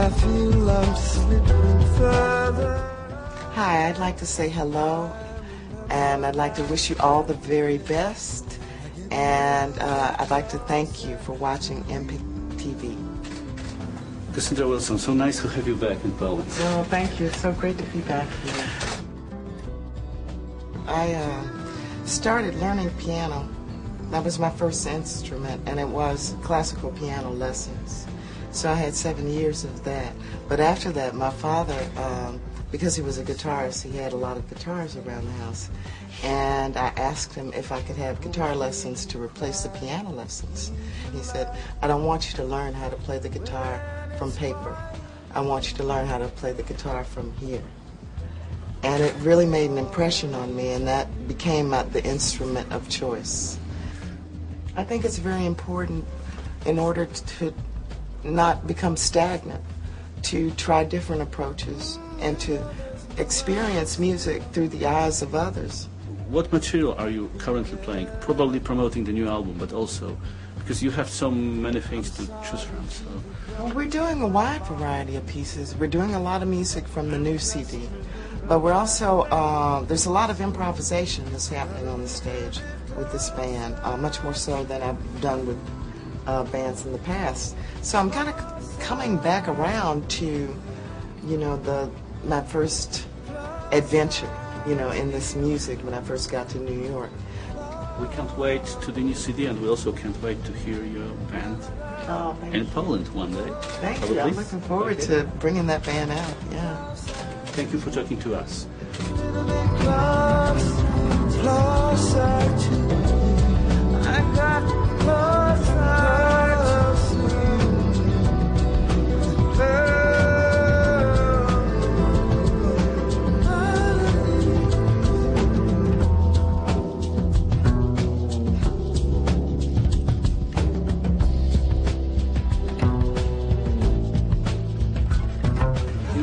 I feel I'm slipping further. Hi, I'd like to say hello, and I'd like to wish you all the very best, and I'd like to thank you for watching MPTV. Cassandra Wilson, so nice to have you back in Poland. Oh, thank you. It's so great to be back here. I started learning piano. That was my first instrument, and it was classical piano lessons. So I had 7 years of that. But after that, my father, because he was a guitarist, he had a lot of guitars around the house, and I asked him if I could have guitar lessons to replace the piano lessons. He said, I don't want you to learn how to play the guitar from paper. I want you to learn how to play the guitar from here. And it really made an impression on me, and that became the instrument of choice. I think it's very important, in order to not become stagnant, to try different approaches and to experience music through the eyes of others. What material are you currently playing? Probably promoting the new album, but also because you have so many things to choose from. So. Well, we're doing a wide variety of pieces. We're doing a lot of music from the new CD, but we're also, there's a lot of improvisation that's happening on the stage with this band, much more so than I've done with bands in the past. So I'm kind of coming back around to, you know, my first adventure, you know, in this music when I first got to New York. We can't wait to the new CD, and we also can't wait to hear your band in Poland one day. Thank you. I'm looking forward to bringing that band out. Yeah. Thank you for talking to us.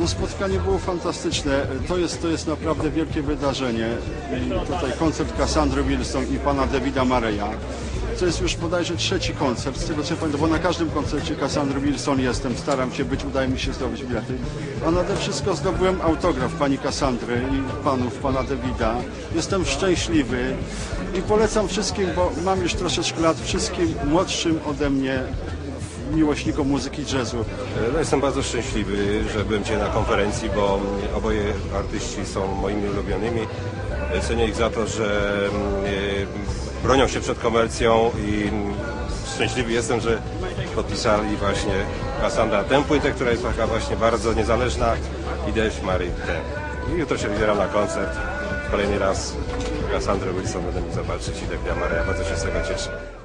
Spotkanie było fantastyczne, to jest naprawdę wielkie wydarzenie. Tutaj koncert Cassandry Wilson i pana Davida Murraya. To jest już bodajże trzeci koncert, z tego co pamiętam, bo na każdym koncercie Cassandry Wilson jestem, staram się być, udaje mi się zdobyć bilety. A nade wszystko zdobyłem autograf pani Cassandry i pana Davida. Jestem szczęśliwy i polecam wszystkim, bo mam już troszeczkę lat, wszystkim młodszym ode mnie miłośnikom muzyki jazzu. No, jestem bardzo szczęśliwy, że byłem dzisiaj na konferencji, bo oboje artyści są moimi ulubionymi. Cenię ich za to, że bronią się przed komercją i szczęśliwy jestem, że podpisali właśnie Cassandra tę płytę, która jest taka właśnie bardzo niezależna, i David Murray tę. I jutro się wybieram na koncert. Kolejny raz Cassandrę Wilson będę mógł zobaczyć i Davida Murraya. Bardzo się z tego cieszę.